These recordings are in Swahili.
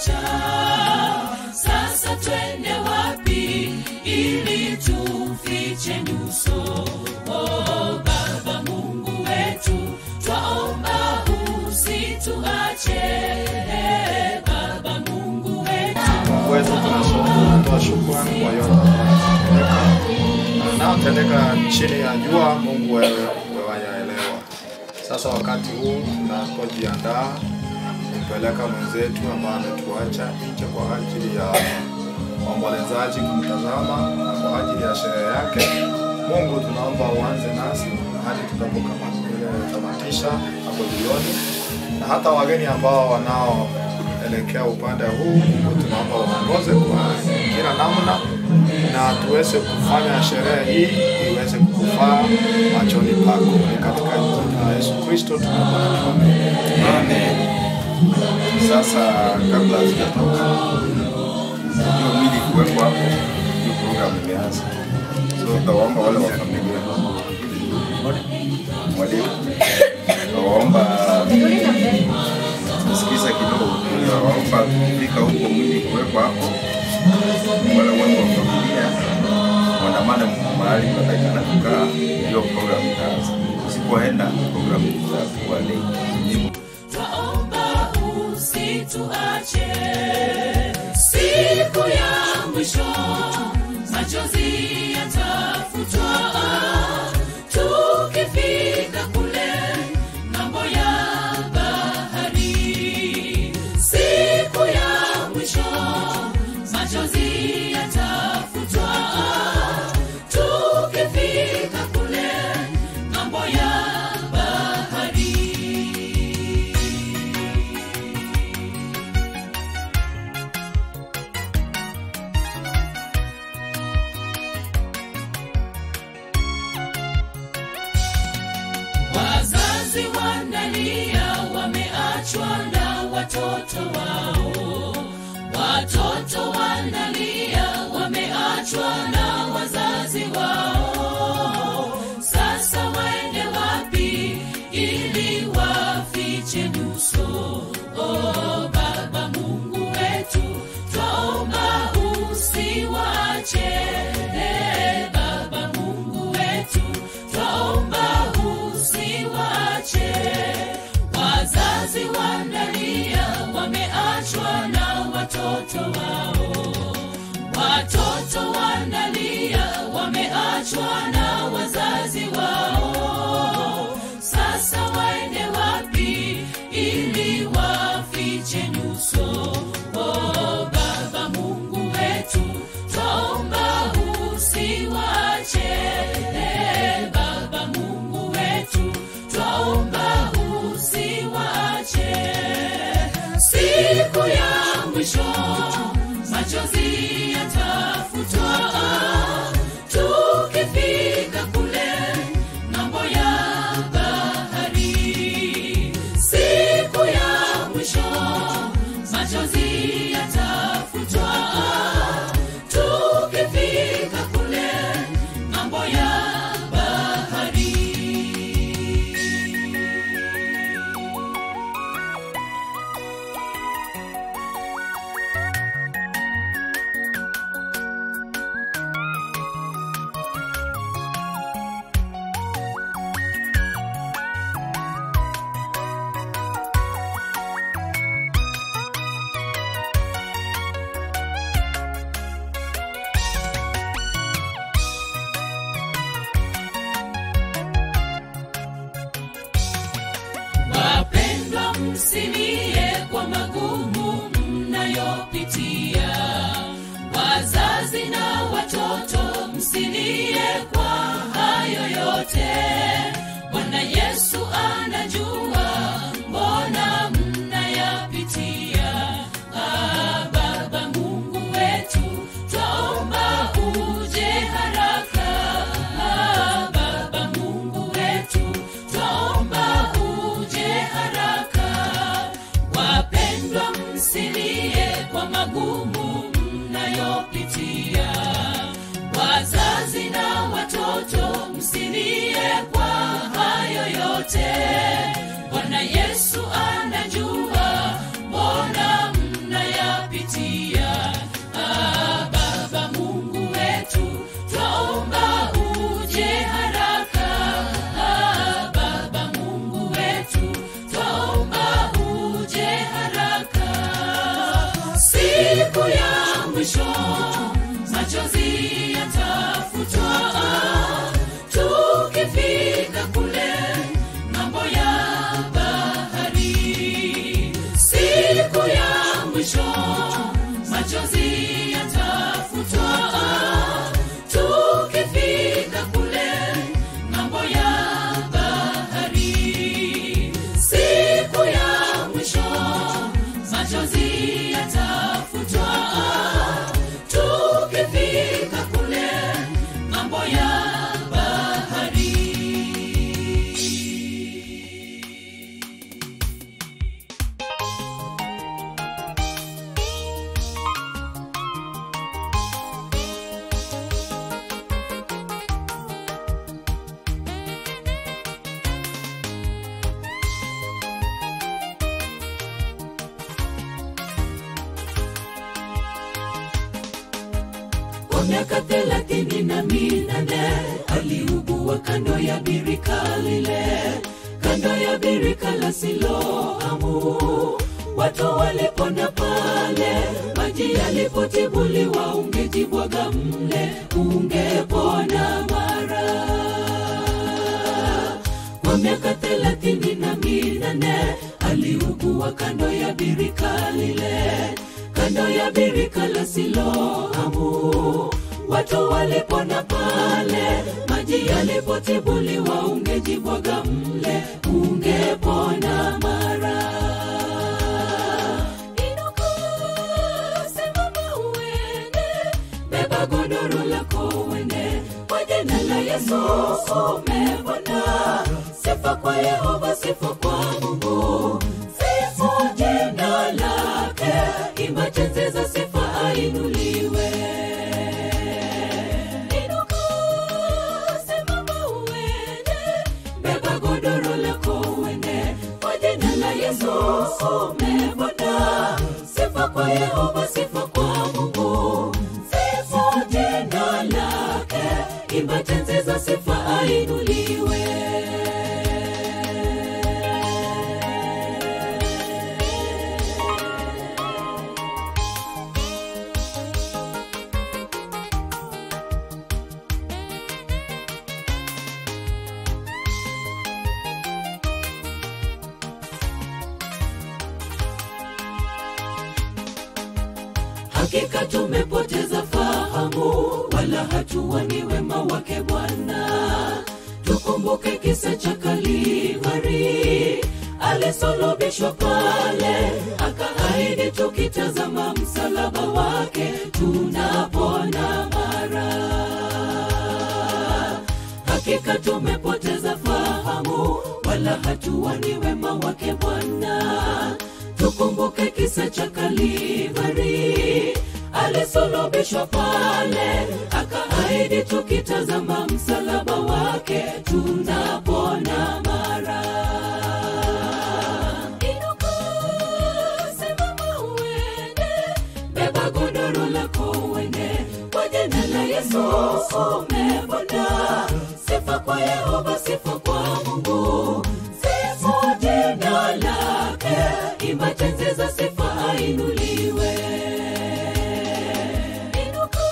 kutuacha. Sasa twende wapi ili tufiche nyuso? Oh Baba Mungu wetu, twaomba usituache. Baba Mungu wetu, kwetu tunatoa shukrani kwa yote yanayotendeka chini ya jua. Mungu wewe unayaelewa. Sasa wakati huu tunapojiandaa kupeleka mwenzetu ambaye ametuacha nje kwa ajili ya waombolezaji kumtazama na kwa ajili ya sherehe yake, Mungu tunaomba uanze nasi hadi tutakapokamilisha hapo jioni, na hata wageni ambao wanaoelekea upande huu, Mungu tunaomba uongoze kwa kila namna na tuweze kufanya sherehe hii iweze kukufaa machoni pako, katika jina la Yesu Kristo tunaomba, amen. Sasa kabla sijatoka ndio mwili kuwekwa hapo, ndio program imeanza. So taomba wale wakamilike mwalimu, taomba sikiza kidogo, taomba kufika huko mwili kuwekwa hapo, wale wangu wa familia wanaamana mahali patakana kukaa, ndio program imeanza. Usipoenda program itakuwa late. Usituache siku ya mwisho, machozi yatafutwa tukifika kule ng'ambo ya bahari. Siku ya mwisho, machozi yatafutwa tukifika kule ng'ambo ya bahari. Wanalia wameachwa watoto wao, watoto wanalia wameachwa na wazazi wao. Sasa waende wapi ili wafiche nyuso? Oh Baba Mungu wetu, twaomba usiwaache. Baba Mungu wetu, twaomba usiwaache. Wazazi wanalia wameachwa na watoto wao, watoto wanalia wameachwa na wazazi wao. Sasa waende wapi ili wafiche nyuso? Oh Baba Mungu wetu, twaomba usiwaache. Baba Mungu wetu, twaomba usiwaache. Siku ya mwisho, machozi yatafutwa tukifika kule ng'ambo ya bahari. Siku ya mwisho, machozi yatafutwa tukifika kule ng'ambo ya bahari. Msilie kwa magumu mnayopitia, wazazi na watoto msilie kwa hayo yote. Bwana Yesu anajua mbona mnayapitia. Baba Mungu wetu, twaomba uje haraka. Baba Mungu wetu, twaomba uje haraka. Wapendwa msilie kwa magumu mnayopitia, wazazi na watoto msilie kwa hayo yote. Bwana Yesu anajua mbona mnayapitia. mwisho, machozi yatafutwa. Tukifika kule mambo ya bahari, siku ya mwisho, machozi yatafutwa. Tukifika kule mambo ya bahari, siku ya mwisho, machozi yatafutwa. Miaka 38 aliugua kando ya birika lile, kando ya birika la Siloamu. Watu walipona pale, maji yalipotibuliwa, ungejibwaga mle ungepona mara. Kwa miaka 38 aliugua kando ya birika lile, kando ya birika la Siloamu. Watu walipona pale, maji yalipotibuliwa, ungejibwaga mle ungepona mara. Inuka simama uende, beba godoro lako uende, kwa jina la Yesu umepona. Sifa kwa Yehova, sifa kwa Mungu, sifu jina lake. Imba tenzi za sifa ainuliwe. Inuka simama uende, beba godoro lako uende, kwa jina la Yesu umepona. Sifa kwa Yehova, sifa kwa Mungu, sifu jina lake. Imba tenzi za sifa ainuliwe. Hakika tumepoteza fahamu, wala hatuwa ni wema wake Bwana. Tukumbuke kisa cha Kalvari, alisulubishwa pale, akaahidi tukitazama msalaba wake tunapona mara. Hakika tumepoteza fahamu, wala hatuwa ni wema wake Bwana. Tukumbuke kisa cha Kalvari, alisulubishwa pale, akaahidi tukitazama msalaba wake tunapona mara. Inuka simama uende, beba godoro lako uende, kwa jina la Yesu umepona. Sifa kwa Yehova, sifa kwa Mungu, sifu jina lake. Imba tenzi za sifa ainuliwe. Inuka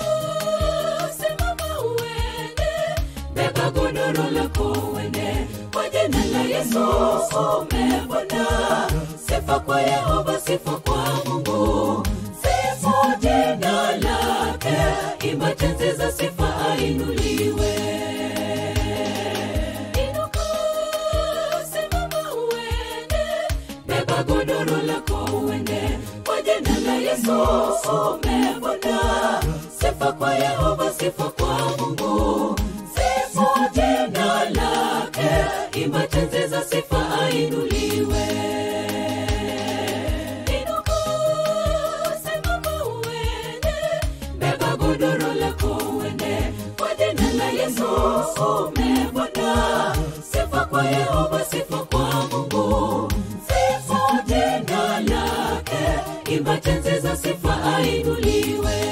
simama uende, beba godoro lako uende, kwa jina la Yesu umepona. Sifa kwa Yehova, sifa kwa Mungu, sifu jina lake. Imba tenzi za sifa ainuliwe. Godoro lako uende, kwa jina la Yesu umepona. Sifa kwa Yehova, sifa kwa Mungu, sifu jina lake. Imba tenzi za sifa ainuliwe. Inuka simama uende, beba godoro lako uende, kwa jina la Yesu umepona. Sifa kwa Yehova, sifa kwa Mungu, imba tenzi za sifa ainuliwe.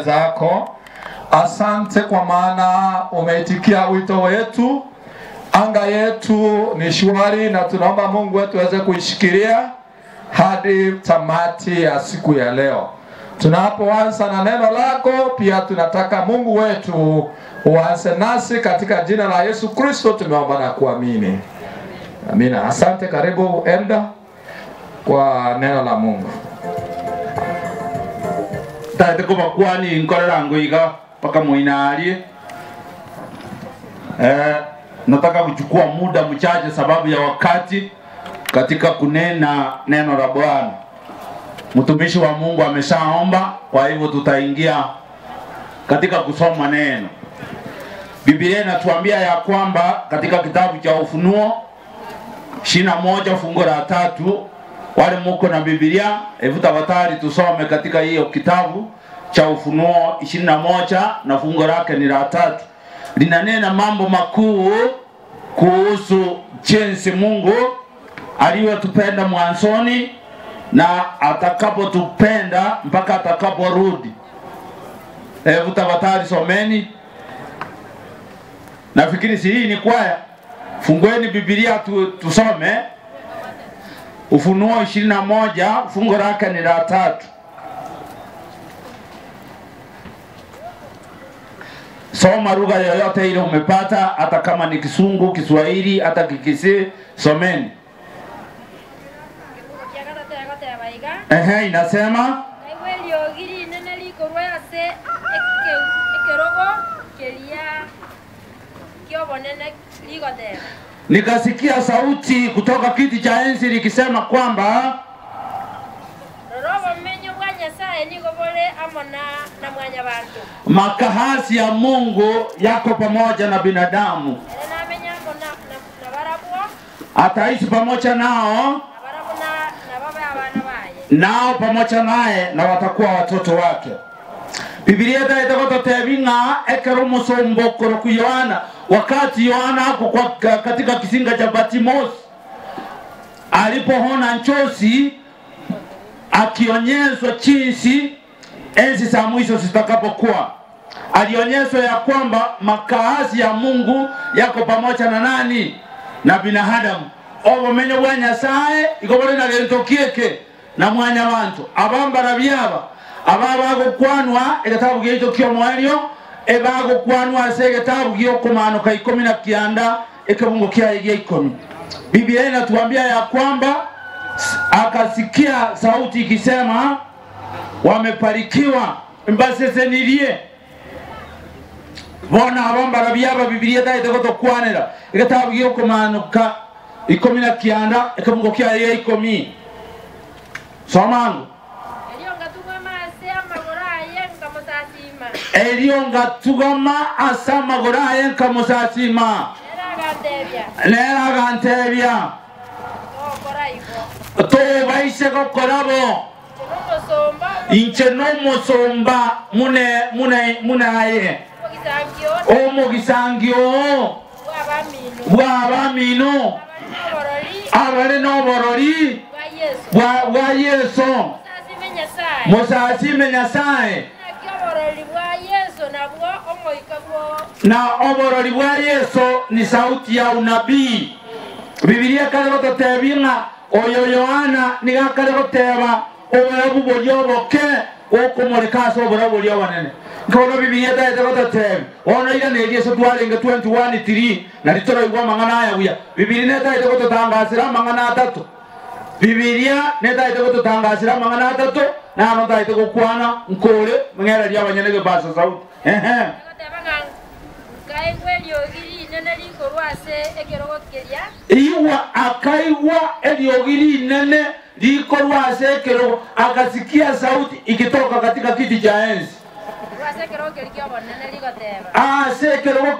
mbele zako. Asante kwa maana umeitikia wito wetu. Anga yetu ni shwari na tunaomba Mungu wetu aweze kuishikilia hadi tamati ya siku ya leo. Tunapoanza na neno lako, pia tunataka Mungu wetu uanze nasi katika jina la Yesu Kristo tumeomba na kuamini. Amina. Asante, karibu Elda kwa neno la Mungu. Taite kwa kwani nkorangu iga paka muinali. Nataka kuchukua muda mchache sababu ya wakati katika kunena neno la Bwana. Mtumishi wa Mungu ameshaomba, kwa hivyo tutaingia katika kusoma neno. Biblia inatuambia ya kwamba katika kitabu cha Ufunuo 21 fungu la 3, wale mko na Biblia, hebu tafadhali tusome katika hiyo kitabu cha Ufunuo 21 na fungu lake ni la 3. Linanena mambo makuu kuhusu jinsi Mungu aliyotupenda mwanzoni na atakapotupenda mpaka atakaporudi. Hebu tafadhali someni. Nafikiri si hii ni kwaya. Fungueni Biblia tusome. Ufunuo 21 fungu lake ni la 3. Soma lugha yoyote ile umepata, hata kama ni Kisungu, Kiswahili, hata Kikisii, someni. Inasema nikasikia sauti kutoka kiti cha enzi likisema kwamba makahasi ya Mungu yako pamoja na binadamu, ataishi pamoja nao, nao pamoja naye na watakuwa watoto wake. Biblia itakota tebinga ekeromosombo koroku Yohana, wakati Yohana hapo katika kisinga cha Patmos alipoona nchosi akionyeshwa jinsi enzi za mwisho zitakapokuwa, alionyeshwa ya kwamba makaazi ya Mungu yako pamoja na nani? Na binadamu. Obomenya bwa Nyasaye igobore na lentokieke na mwanya wantu abamba rabiaba ababago kwanwa egatabu gito kyo mwario ebago kwanwa segatabu gyo komano kai 10 na kianda ekabungo kia ege 10. Biblia inatuambia ya kwamba akasikia sauti ikisema wameparikiwa mbasesenirie bona abamba rabiaba. Biblia taitokoto kwanera egatabu gyo komano ka 10 na kianda ekabungo kia ege 10. Somangu Eliongatugama asama gorayen kamusasima Nera gantebia Toba iseko korabo Inchenomo somba Munaye Omo gisangio Wabamino Abareno borori wa Yesu Musasime Nyasaye na oborori wa Yesu ni sauti ya unabii. Biblia kale gotatebina oyo Yohana ni gakale goteba obobu boyoboke okomoreka so borabo lyawanene ngono Biblia taita gotateb ono ira ne Yesu twalinga 21:3 na litoro igwa mangana ya buya. Biblia taita gotatangazira mangana tatu. Biblia netaita gotatangazira mangana tatu na anotaita gokwana nkole mngera lyabanyene ge basa sauti iwa akaiwa eliogiri nene likorwase kero, akasikia sauti ikitoka katika kiti cha enzi. Sekero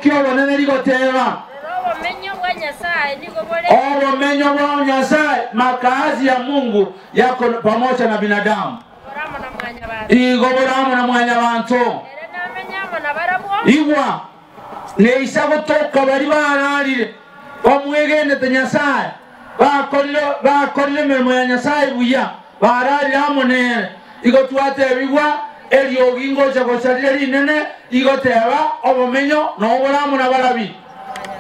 kiobo nene ligoteba obo menyo wa Nyasaye, makaazi ya Mungu yako pamoja na binadamu, igoboramo na mwanya wantu iwa ne isago toka bari bararire omwegene tanyasaya bakolle memo ya Nyasaye buya bararire amone igo twate bigwa elio gingo chakosalira linene igoteba obumenyo n'obulamu n'abalabi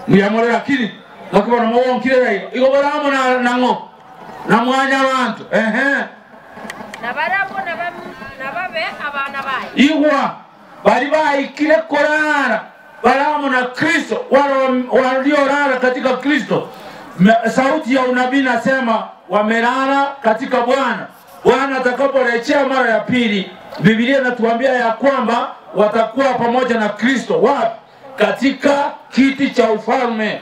muyamorera kiri bakubona mu bonkirera igobalamu nango namwanya abantu nabarabu nababe abana bayi igwa bari bayikire korara baramu na Kristo waliorara katika Kristo. Sauti ya unabii nasema wamelala katika Bwana. Bwana atakaporejea mara ya pili, Biblia inatuambia ya kwamba watakuwa pamoja na Kristo wapi? Katika kiti cha ufalme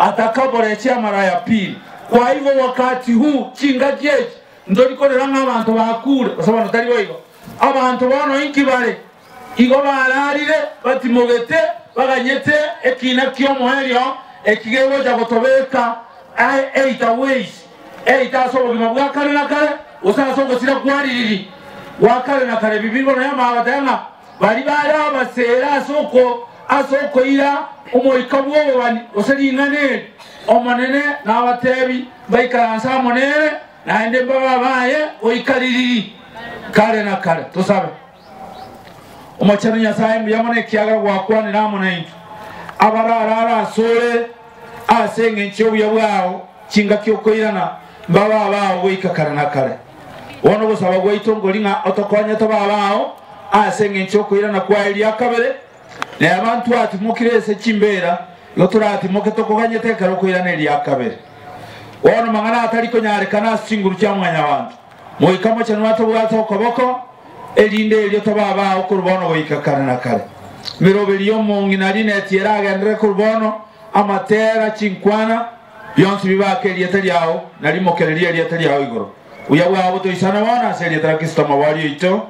atakaporejea mara ya pili. Kwa hivyo wakati huu chingaje ndo likoreranga abantu bakure basaba ndariyo hiyo abantu bano inkibare igo bararire batimogete baganyete ekina kyo muherio ekigebo cha kutobeka ai eita ways eita sobo bimabwa kale na kale usasogo sira kwaliriri wakale na kale bibingo na yama abatanga bari bara basera soko asoko ira umurikabwo bani usali ngane omanene na abatebi baikaransa monere na ende baba baye oikaliriri kale na kale tusabe umachano nyasaye yamone kiaga wakwane namona into abarara sore asenge ncho yabwao chinga kyokoirana baba bawo ikakarana kale wono busaba gwa itongolinga otokonya to babao asenge ncho koirana kwa ilia kabere ne abantu atimukirese chimbera yoturati muketokoganye tekero koirana ilia kabere wono mangana ataliko nyarekana singuru cyamwanya abantu moikamo cyane watobwato koboko elinde elyo to babao kurubono boikakarana kale Mirobelio monginarina etiraga andre kurbono amatera chinkwana byonsi bibake lyetalyawo nalimo keleliya lyetalyawo igoro uyawa abo toisana wana seri tarakista mawali ito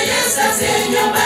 Yes, I say, you're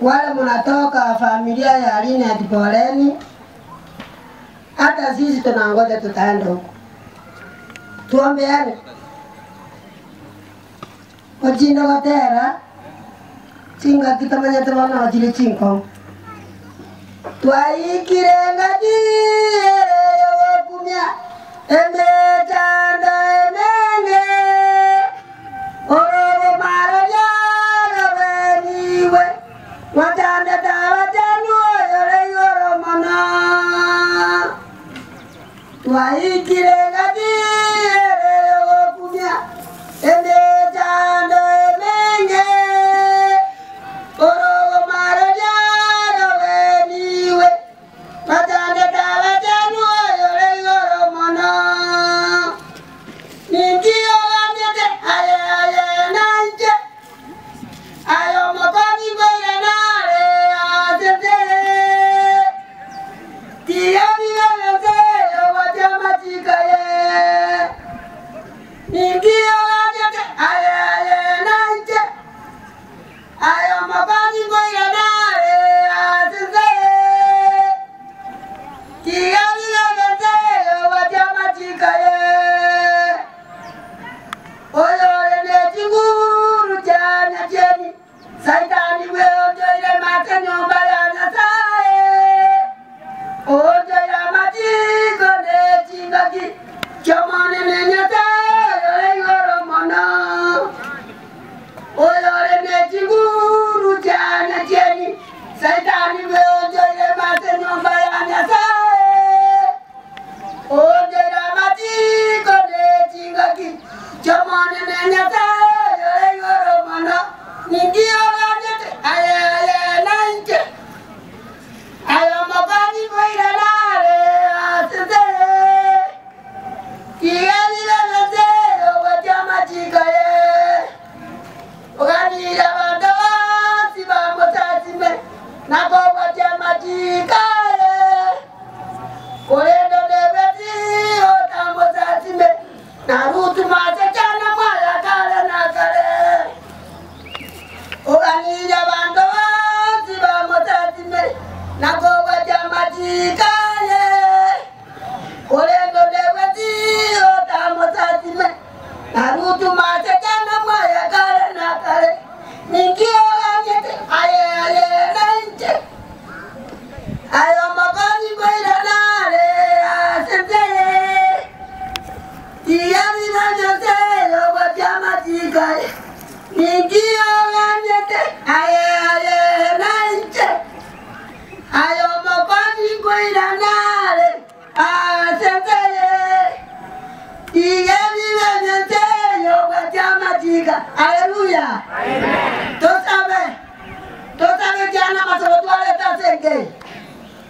Wale munatoka familia ya Linet, poleni. Hata sisi tunangoja tutaenda huko. Tuombeane. Ojindo watera. Chinga kitamanya twana wajile chinko. Twaikire ngaji yo kumya. Emetanda emenge. Oro maraja raweniwe. Wajanda wajanu yore yoro mana waikire ngadire okumya ende jando emenge oro maraja weniwe wajanda wajanu yore yoro mana ningiyo wanyete ayaye nanje ayo mokoni bayana Naruto, mas é que a namorada Hallelujah. Amen. Tosabe jana masoto ale tasenge.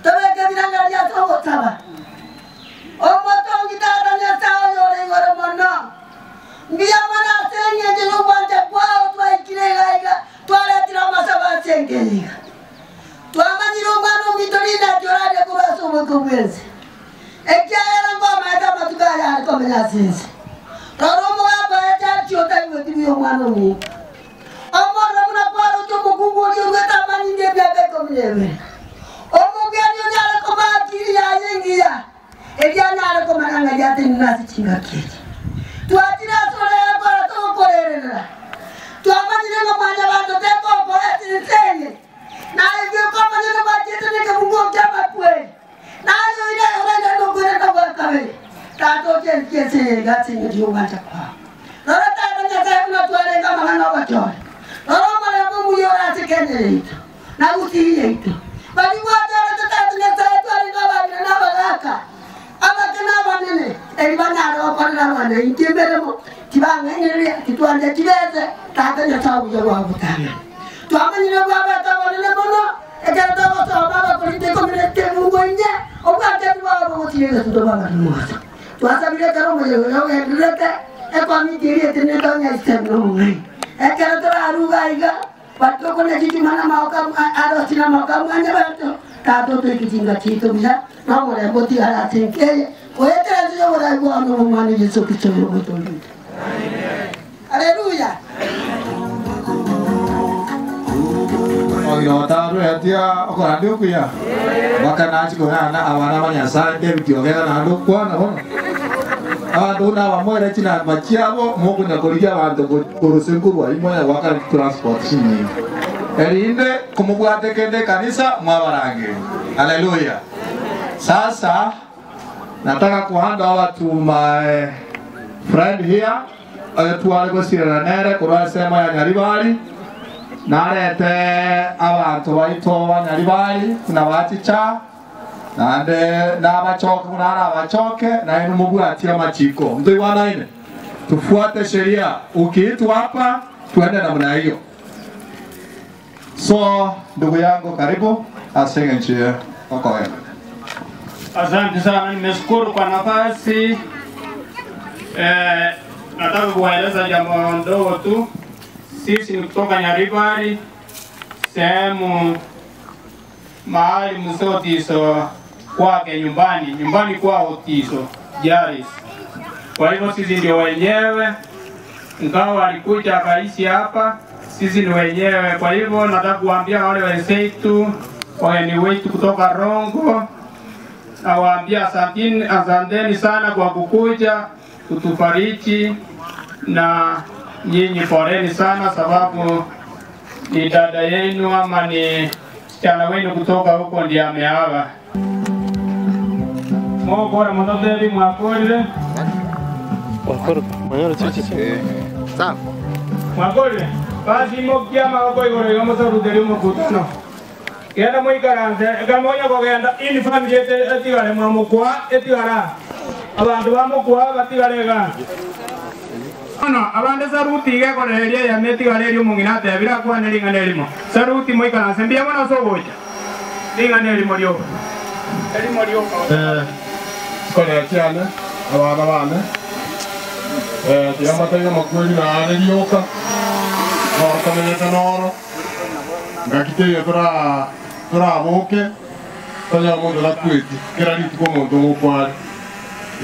Tobe kebira ngalia togo taba. Omoto ngitata nyasawo yore ngoro mono. Ngiya mana senye jelo banja kwao twaikire gaiga twale tira masaba senge. Twamanyiro bano ngitorinda jorade kubasubu kubwezi. Ekya era ngoma eta matukaya alikomela sisi. Toromo Haleluya. Oh yo taru ya dia aku aduk ya. Bahkan aku anak awan-awannya santai video kan aduk kuan aku. Aduh nama mau ada cina baca aku mau punya kuliah untuk urusan kuliah ini mau wakar transport sini. Hari ini kamu buat dekade kanisa mau lagi. Haleluya. Sasa nataka kuhandawa to my friend here. Tuwalgo siranere kurasema ya nyaribali narete abantu bayitowa nyaribali kuna wachicha nande nabachoke kunara abachoke naye numugura atira machiko mtu wa naine tufuate sheria ukiitwa hapa tuende namna hiyo. So ndugu yangu karibu asenge nchie wako wewe. Asante sana, nimeshukuru kwa nafasi. Nataka kuwaeleza jambo ndogo tu. Sisi ni kutoka Nyaribari, sehemu mahali Muso Tiso kwake nyumbani kwao Tiso Jaris. Kwa hivyo sisi ndio wenyewe, ingawa alikuja akaishi hapa, sisi ni wenyewe. Kwa hivyo nataka kuambia wale wenzetu, wageni wetu kutoka Rongo, nawaambia asanteni sana kwa kukuja kutufariji, na nyinyi poleni sana sababu ni dada yenu ama ni msichana wenu kutoka huko ndiye ameaga. Mbona mtotebi mwakorire? Mwakorire. Manyoro chichi. Sawa. Mwakorire. Basi mokiama huko igoro yomo saruderi mukutano. Yana moikaranze, gamoya gogenda ili family yetu etigale mwamukwa etigara. Abantu bamukwa batigarega ano abande saruti ga koreria ya meti galerio mungina te bira kwa nelinga nelimo saruti moikana sembia mwana soboja linga nelimo lyo kole chana abana bana tiamatayo makweli na nelioka ortamenya noro ngakiteyo tora boke tanya mundu la kweti kera litu kwa mundu mukwali.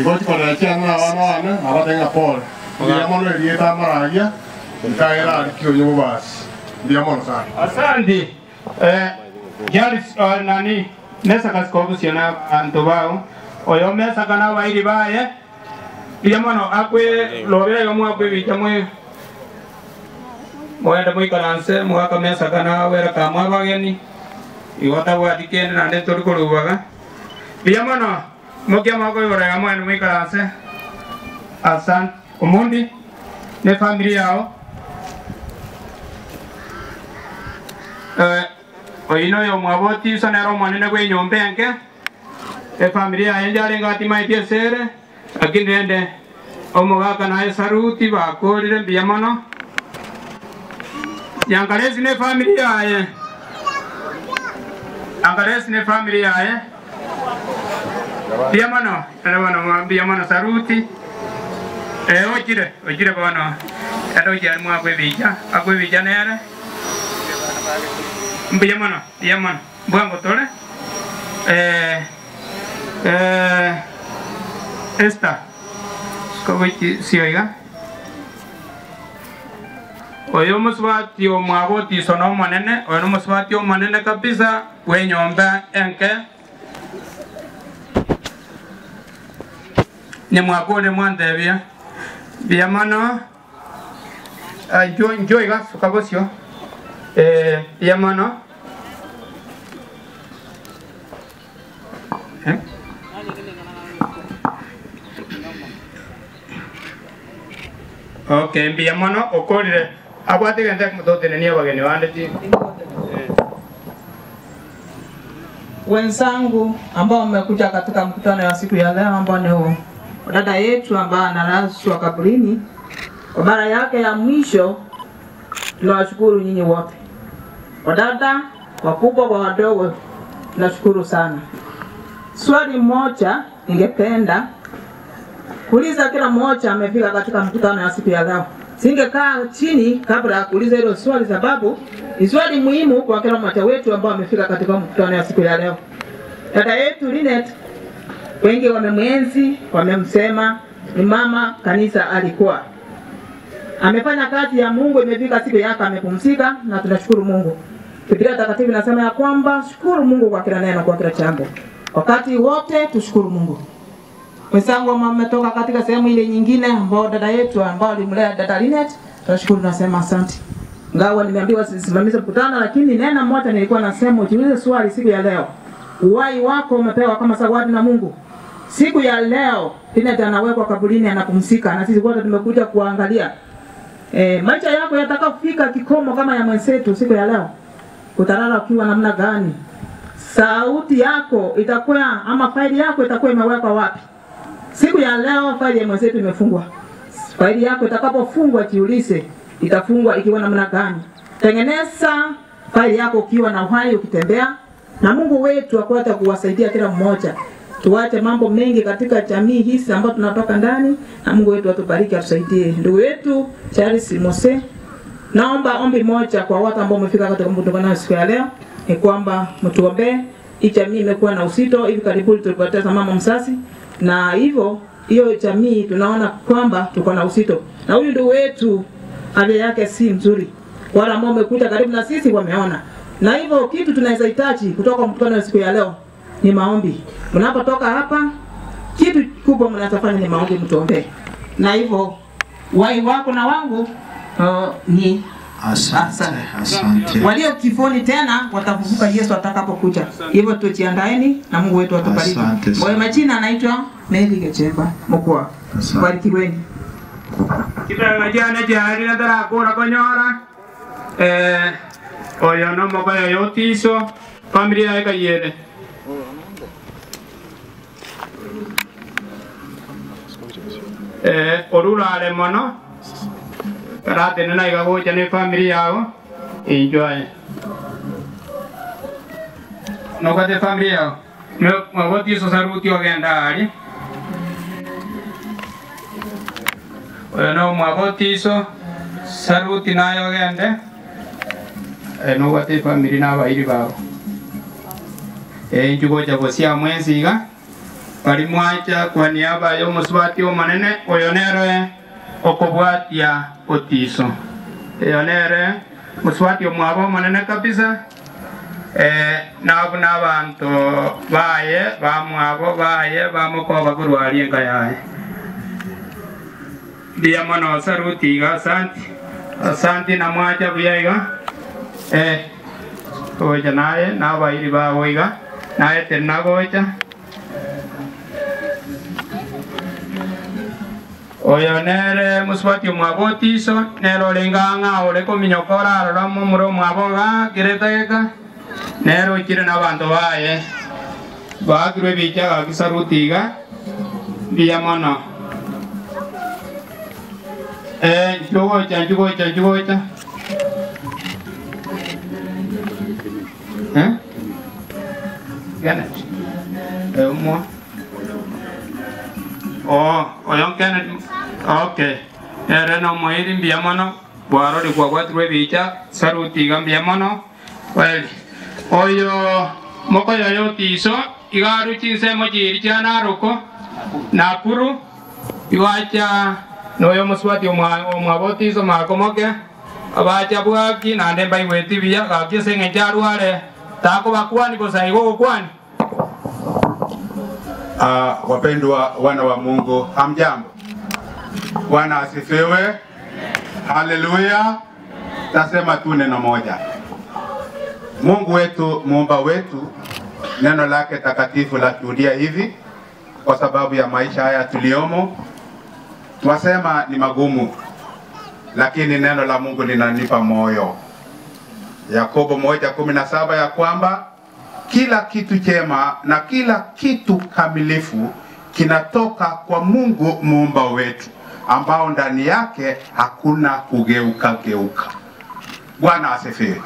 Ikoti kona chana abana abatenga pole. Ndiyamono elieta maragia ntaera alikiyo basi. Ndiyamono sana. Asante. Yaris nani nesa kaskobu siona antobao. Oyo mesa kana wairi bae. Ndiyamono akwe lobere yomu akwe bitamwe. Moya ndamwe kalanse muhaka mesa kana wera kamwa bageni. Iwata wadikene nande torukuru baga. Ndiyamono mokia mako yorega mwenu mikalase asan umundi ne familia yao Oino yo mwaboti sanero mwanene kwe nyombe anke e familia enjale ngati mai piesere akindende omoga na saruti bakolire biyamano yangalezi ne familia aye angalezi ne familia aye biyamano biyamano biyamano saruti e ojire bano ado jarmu akwe bija nere Biyamano, buang botolnya. Esta, kau si oiga. Oyo muswati o maboti sono manene, oyo muswati o manene kapisa, kue nyomba enke. Nyamuako nyamuan devia. Biyamano, yo iga suka bosio. Biyamano. Oke, biyamano okorire. Aku hati kan tak mutu tenenia bagian wanda ti. Wenzangu ambao wamekuja katika mkutano wa siku ya leo ambao ni dada yetu ambaye analazwa kaburini. Kwa mara yake ya mwisho tunawashukuru nyinyi wote. Wadada, wakubwa kwa wadogo tunashukuru sana. Swali moja ningependa kuuliza kila mmoja amefika katika mkutano ya siku ya leo. Singekaa chini kabla ya kuuliza hilo swali sababu ni swali muhimu kwa kila mmoja wetu ambao amefika katika mkutano ya siku ya leo. Dada yetu Linet wengi wamemwenzi, wamemsema ni mama kanisa alikuwa. Amefanya kazi ya Mungu, imefika siku yake amepumzika na tunashukuru Mungu. Biblia takatifu inasema ya kwamba shukuru Mungu kwa kila neno kwa kila jambo. Wakati wote tushukuru Mungu. Wenzangu ambao mmetoka katika sehemu ile nyingine ambao dada yetu ambao alimlea dada Linet, tunashukuru nasema asante. Ngawa nimeambiwa simamize mkutano lakini nena mmoja nilikuwa nasema ujiulize swali siku ya leo. Uhai wako umepewa kama zawadi na Mungu. Siku ya leo Linet anawekwa kaburini anapumzika na sisi wote tumekuja kuangalia maisha yako yatakapofika kikomo kama ya mwenzetu siku ya leo. Utalala ukiwa namna gani? Sauti yako itakuwa ama faili yako itakuwa imewekwa wapi? Siku ya leo faili ya mwenzetu imefungwa. Faili yako itakapofungwa jiulize itafungwa ikiwa namna gani? Tengeneza faili yako ukiwa na uhai ukitembea na Mungu wetu akwata kuwasaidia kila mmoja. Tuache mambo mengi katika jamii hizi ambayo tunapaka ndani na Mungu wetu atubariki atusaidie. Ndugu wetu Charles Mose, naomba ombi moja kwa watu ambao wamefika katika mkutano siku ya leo. Ni kwamba mtuombe, hii jamii imekuwa na usito, hivi karibuni tulipoteza mama msasi na hivyo hiyo jamii tunaona kwamba tuko na usito. Na huyu ndugu wetu hali yake si nzuri. Wale ambao wamekuja karibu na sisi wameona. Na hivyo kitu tunahitaji kutoka mkutano siku ya leo ni maombi. Mnapotoka hapa kitu kubwa mnachofanya ni maombi mtuombe. Na hivyo wai wako na wangu ni asante. Walio kifoni tena watafufuka Yesu atakapokuja. Hivyo tujiandaeni na Mungu wetu atubariki. Kwa majina anaitwa Meli Gechemba Mokua. Barikiweni. Kila majana jari na dara kora konyora. Oyono mabaya yotiso familia yake yene. Orula alemano karate nena igago jane familia yao enjoy nokate familia yao mwaboti sosaruti ogenda ali ono mwaboti so saruti nayo gende nokate familia na bairi bao enjugo jagosia mwenzi ga bali mwacha kwa niaba ya muswati omanene oyonero okobwatia otiso oyonero muswati omwabo manene kabisa nabuna abantu baye bamwabo baye bamukoba kurwali ngayaye biyamano saruti ga santi na mwacha buyaiga oja naye nabairi baoiga naye tenagoja Oyonere muswaki mwabotiso nero lenganga oleko minyokora romo muro mwabonga kireteka nero ikire nabantu baye bagirwe bijaga kisarutiga biyamona jogocha gana umwa oh oyong kena oke erano moirin biamono buaro di gua bica saru tigam biamono well oyo moko yoyo tiso igaru cinse mojiri jana roko nakuru iwacha noyo muswati omaboti sama komoke abacha buaki nande bai weti biya kaki sengen jaruare tako bakuani kosai go kuani. Wapendwa wana wa Mungu, hamjambo. Bwana asifiwe. Haleluya. Tasema tu neno moja. Mungu wetu, muumba wetu, neno lake takatifu la kurudia hivi kwa sababu ya maisha haya tuliomo. Twasema ni magumu, lakini neno la Mungu linanipa moyo. Yakobo 1:17 ya kwamba kila kitu chema na kila kitu kamilifu kinatoka kwa Mungu muumba wetu, ambao ndani yake hakuna kugeuka. Bwana asifiwe.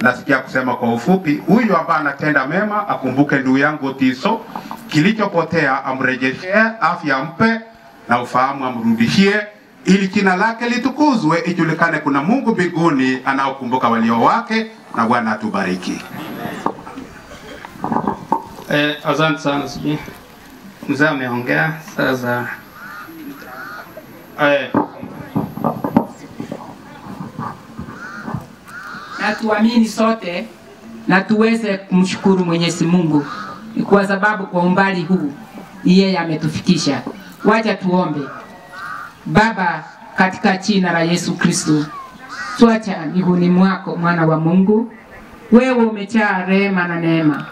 Nasikia kusema kwa ufupi, huyu ambaye anatenda mema akumbuke ndugu yangu Tiso, kilichopotea amrejeshee, afya ampe na ufahamu amrudishie, ili jina lake litukuzwe, ijulikane kuna Mungu mbinguni anaokumbuka walio wake. Na Bwana atubariki. Asante sana sisi mzee ameongea sasa. Na tuamini sote na tuweze kumshukuru Mwenyezi Mungu kwa sababu kwa umbali huu yeye ametufikisha. Wacha tuombe. Baba, katika jina la Yesu Kristo, tuacha miguuni mwako mwana wa Mungu. Wewe umejaa rehema na neema.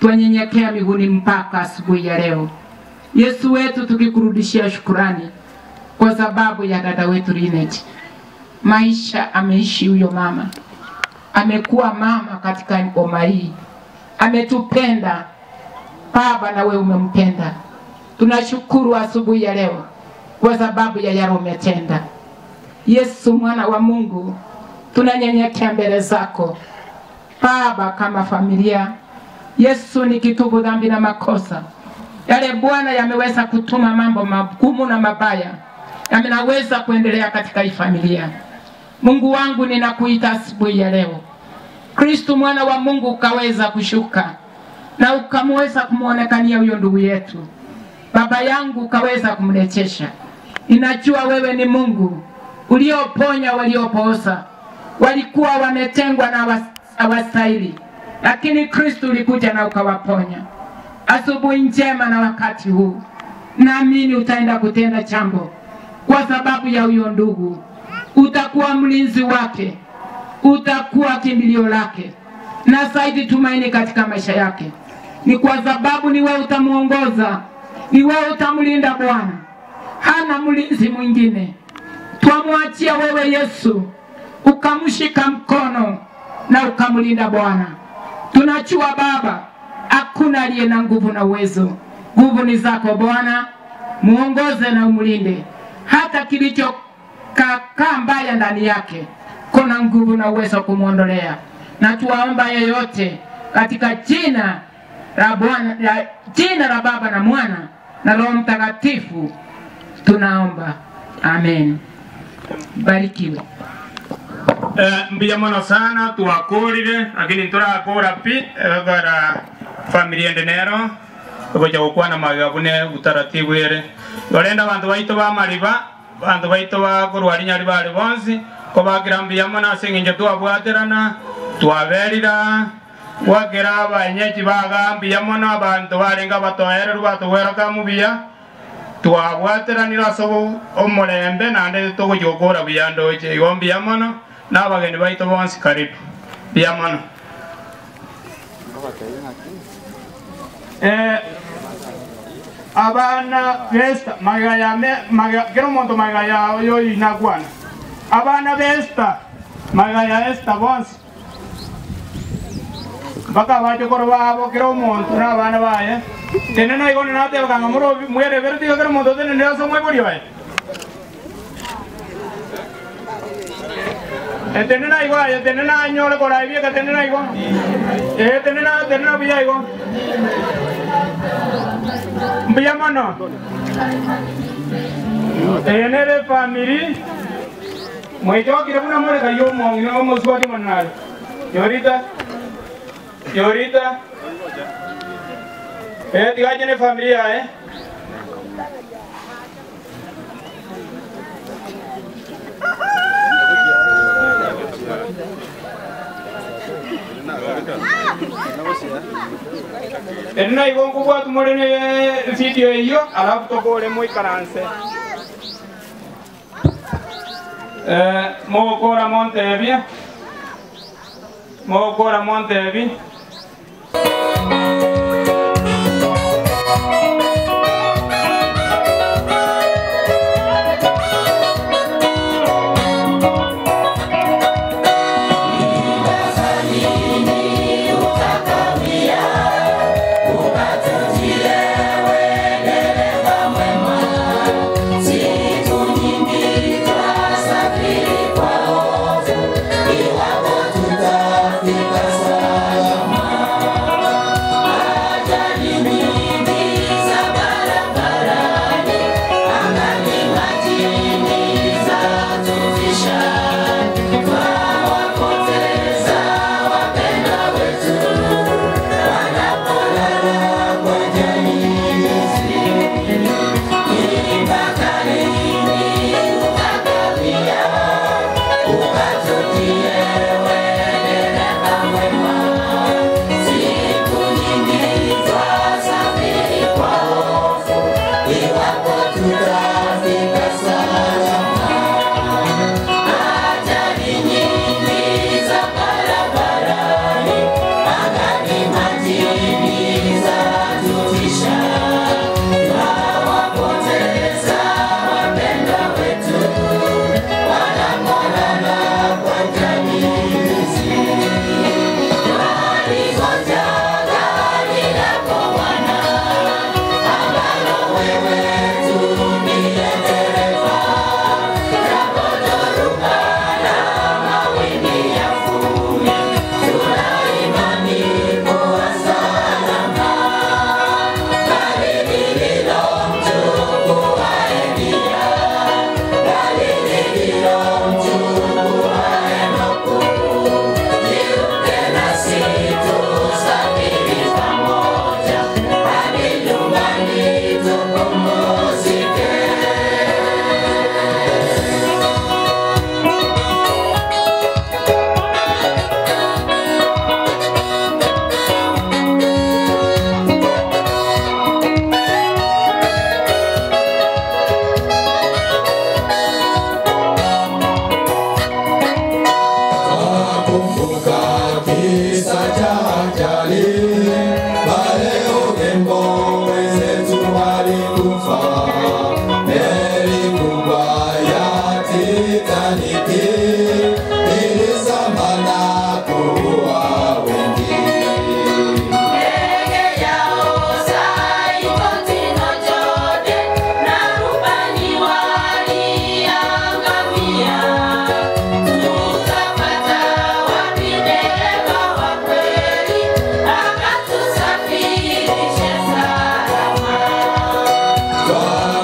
Twanyenyekea miguuni mpaka asubuhi ya leo. Yesu wetu, tukikurudishia shukrani kwa sababu ya dada wetu Linet. Maisha ameishi huyo mama. Amekuwa mama katika ngoma hii. Ametupenda. Baba, na wewe umempenda. Tunashukuru asubuhi ya leo kwa sababu ya yale umetenda. Yesu mwana wa Mungu, tunanyenyekea mbele zako. Baba, kama familia, Yesu, nikitubu dhambi na makosa yale Bwana yameweza kutuma mambo magumu na mabaya yamenaweza kuendelea katika hii familia. Mungu wangu, ninakuita asubuhi ya leo. Kristo mwana wa Mungu ukaweza kushuka na ukamweza kumuonekania huyo ndugu yetu. Baba yangu, ukaweza kumrechesha. Ninajua wewe ni Mungu ulioponya waliopooza, walikuwa wametengwa na hawastahili, lakini Kristo ulikuja na ukawaponya. Asubuhi njema na wakati huu, naamini utaenda kutenda jambo kwa sababu ya huyo ndugu. Utakuwa mlinzi wake, utakuwa kimbilio lake, na zaidi tumaini katika maisha yake. Ni kwa sababu ni wewe utamuongoza, ni wewe utamlinda Bwana. Hana mlinzi mwingine. Twamwachia wewe Yesu, ukamshika mkono na ukamlinda Bwana. Tunachua Baba, hakuna aliye na nguvu na uwezo. Nguvu ni zako Bwana. Muongoze na umlinde. Hata kilicho kaka mbaya ndani yake, kuna nguvu na uwezo kumuondolea. Na tuwaomba yeyote katika jina la Bwana, jina la Baba na Mwana na Roho Mtakatifu tunaomba. Amen. Barikiwe. Mbiyamano sana tuwakulire, lakini turakora pi gara familia ndenero boja okwa na magabune utaratibu ere lorenda bantu baito ba mariba bantu baito ba kurwari nyari ba bonzi ko bagira mbiyamana singinje tuabwaterana tuaberira wakera banyeki baga mbiyamana bantu barenga batoere rwatowera kamubiya tuabwateranira sobo omulembe nande togoje okora biyando je yombiyamana na bageni baito bonsi karibu biamano. abana besta magaya magaya monto magaya yo inaguana abana besta magaya esta bons baka baje korwabo kero monto na bana baye teneno igone nate bakanga muro muere vertigo kero monto teneno so muy bonito baye tenena igual tenena ñole korai vie tenena igual tenena via igual Mbiamano, enere family, muy yo quiero una mujer que yo mongo, yo mongo suave manual. Y ahorita, diga tiene familia, El no hay un cubo en el sitio de yo, al autobús muy carance. Mocora Montevi.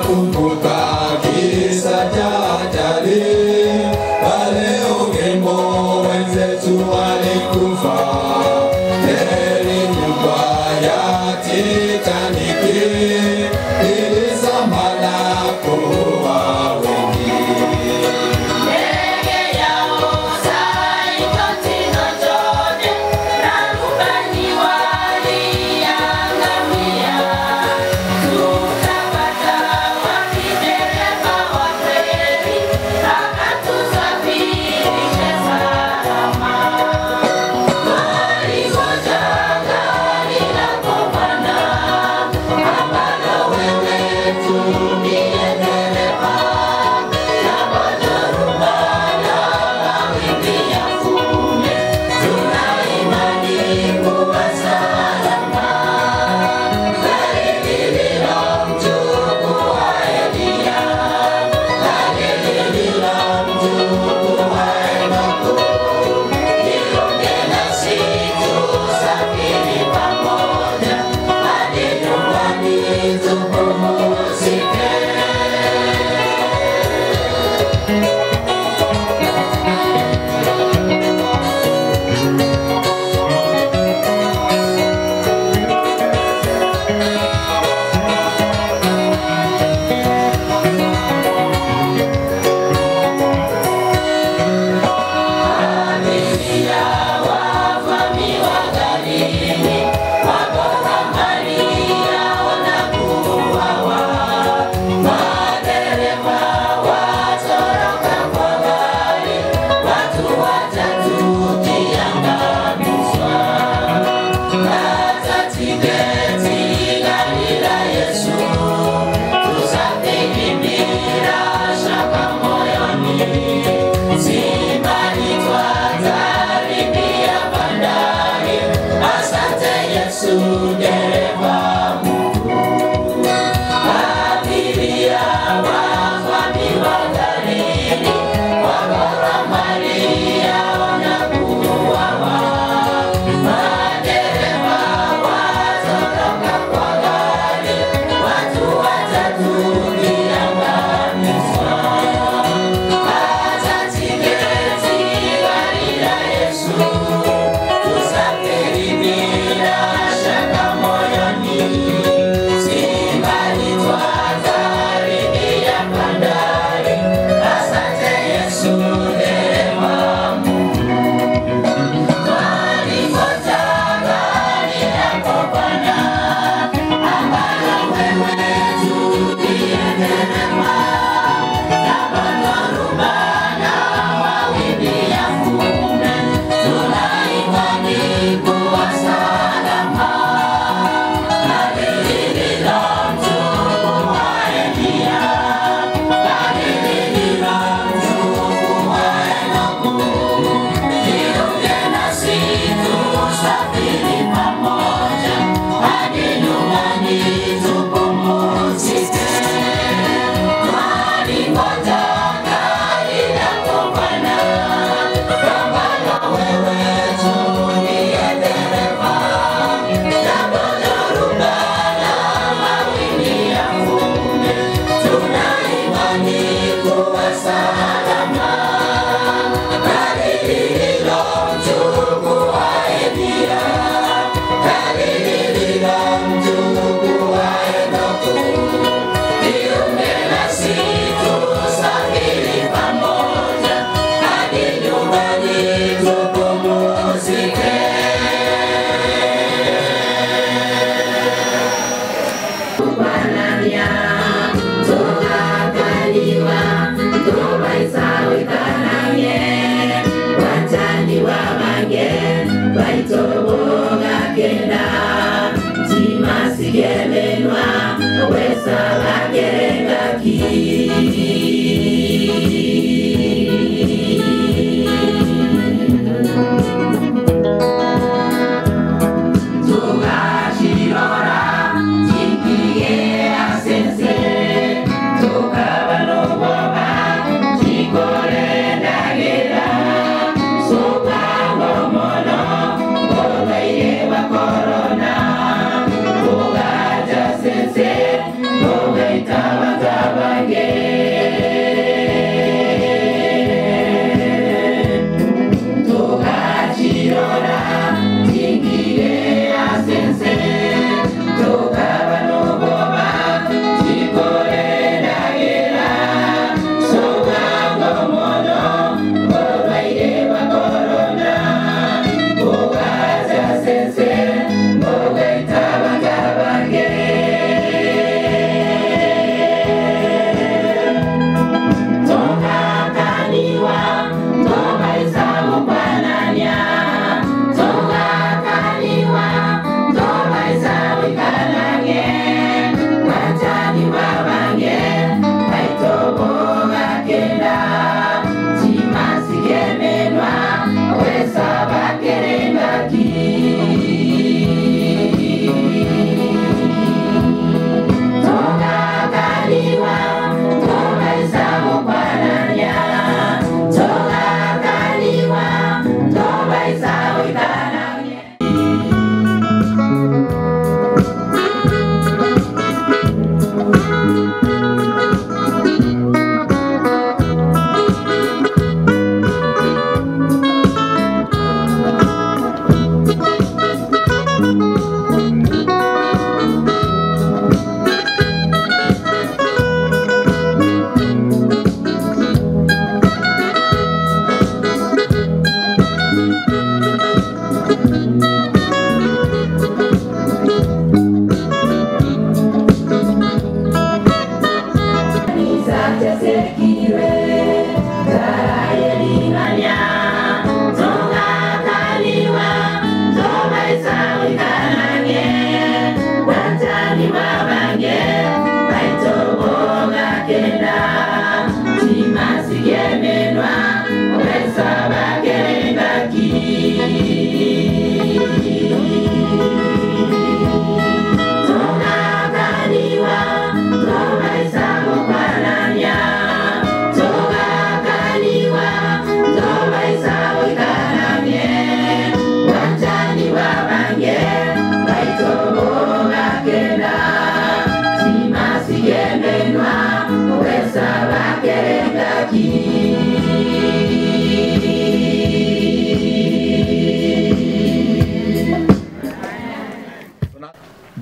Kumpulkan kisah jadi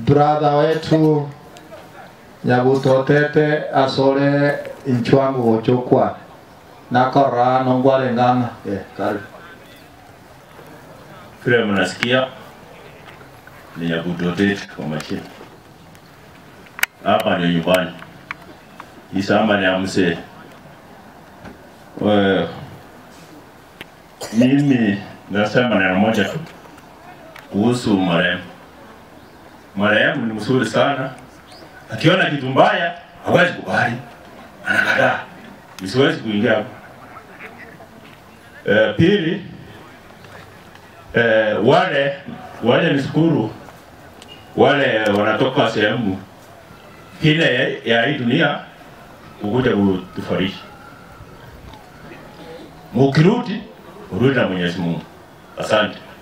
Brother wetu Nyabutotete asole inchwangu ochokwa nakora nongwale ngana karibu. Kile mnasikia ni Nyabutotete kwa mashine. Hapa ni nyumbani. Isamba ni amse. Wewe mimi nasema maneno moja tu kuhusu marehemu. Marehemu ni mzuri sana. Akiona kitu mbaya hawezi kubali. Anakataa. Msiwezi kuingia hapo. Pili wale mshukuru wale wanatoka sehemu ile ya hii dunia ukuja kutufariji. Mukirudi urudi na Mwenyezi Mungu. Asante.